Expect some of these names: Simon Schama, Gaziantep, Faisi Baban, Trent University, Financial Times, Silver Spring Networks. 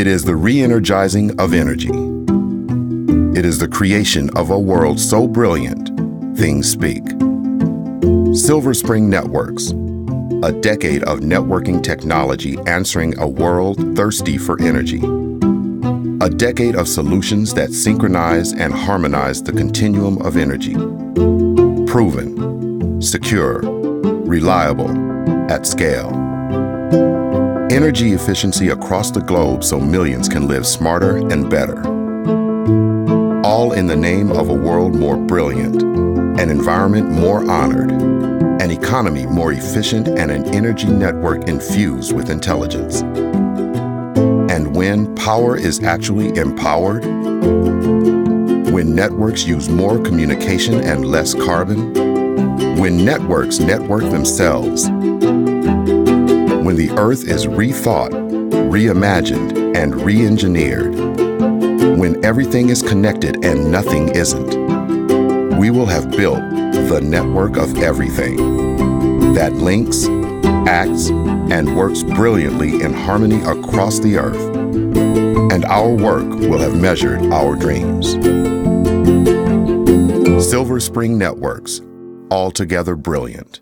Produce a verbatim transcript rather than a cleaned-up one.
It is the re-energizing of energy. It is the creation of a world so brilliant, things speak. Silver Spring Networks, a decade of networking technology answering a world thirsty for energy. A decade of solutions that synchronize and harmonize the continuum of energy. Proven, secure, reliable, at scale. Energy efficiency across the globe so millions can live smarter and better. All in the name of a world more brilliant, an environment more honored, an economy more efficient, and an energy network infused with intelligence. And when power is actually empowered, when networks use more communication and less carbon, when networks network themselves, when the Earth is rethought, reimagined, and re-engineered, when everything is connected and nothing isn't, we will have built the network of everything that links, acts, and works brilliantly in harmony across the Earth. And our work will have measured our dreams. Silver Spring Networks, altogether brilliant.